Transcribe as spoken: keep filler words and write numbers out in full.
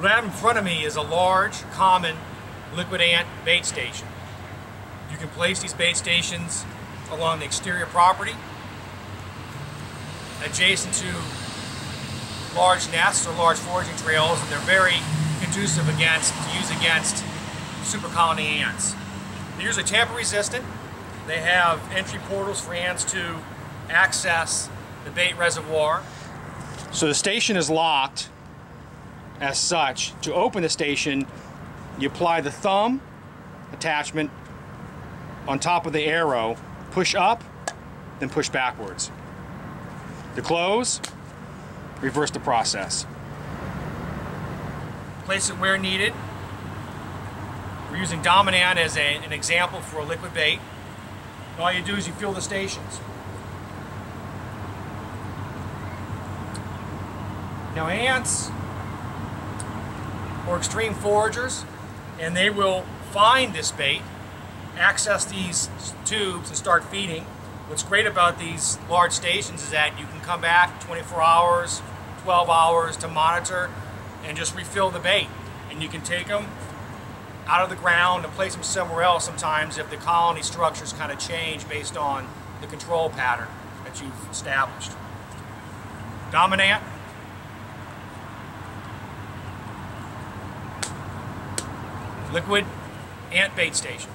What I have in front of me is a large, common liquid ant bait station. You can place these bait stations along the exterior property, adjacent to large nests or large foraging trails, and they're very conducive against, to use against super colony ants. They're usually tamper resistant. They have entry portals for ants to access the bait reservoir. So the station is locked as such. To open the station, you apply the thumb attachment on top of the arrow, push up, then push backwards. To close, reverse the process. Place it where needed. We're using Dominant as a, an example for a liquid bait. And all you do is you fill the stations. Now ants are extreme foragers, and they will find this bait, access these tubes, and start feeding. What's great about these large stations is that you can come back twenty-four hours, twelve hours to monitor and just refill the bait. And you can take them out of the ground and place them somewhere else sometimes if the colony structures kind of change based on the control pattern that you've established. Dominant. Liquid ant bait station.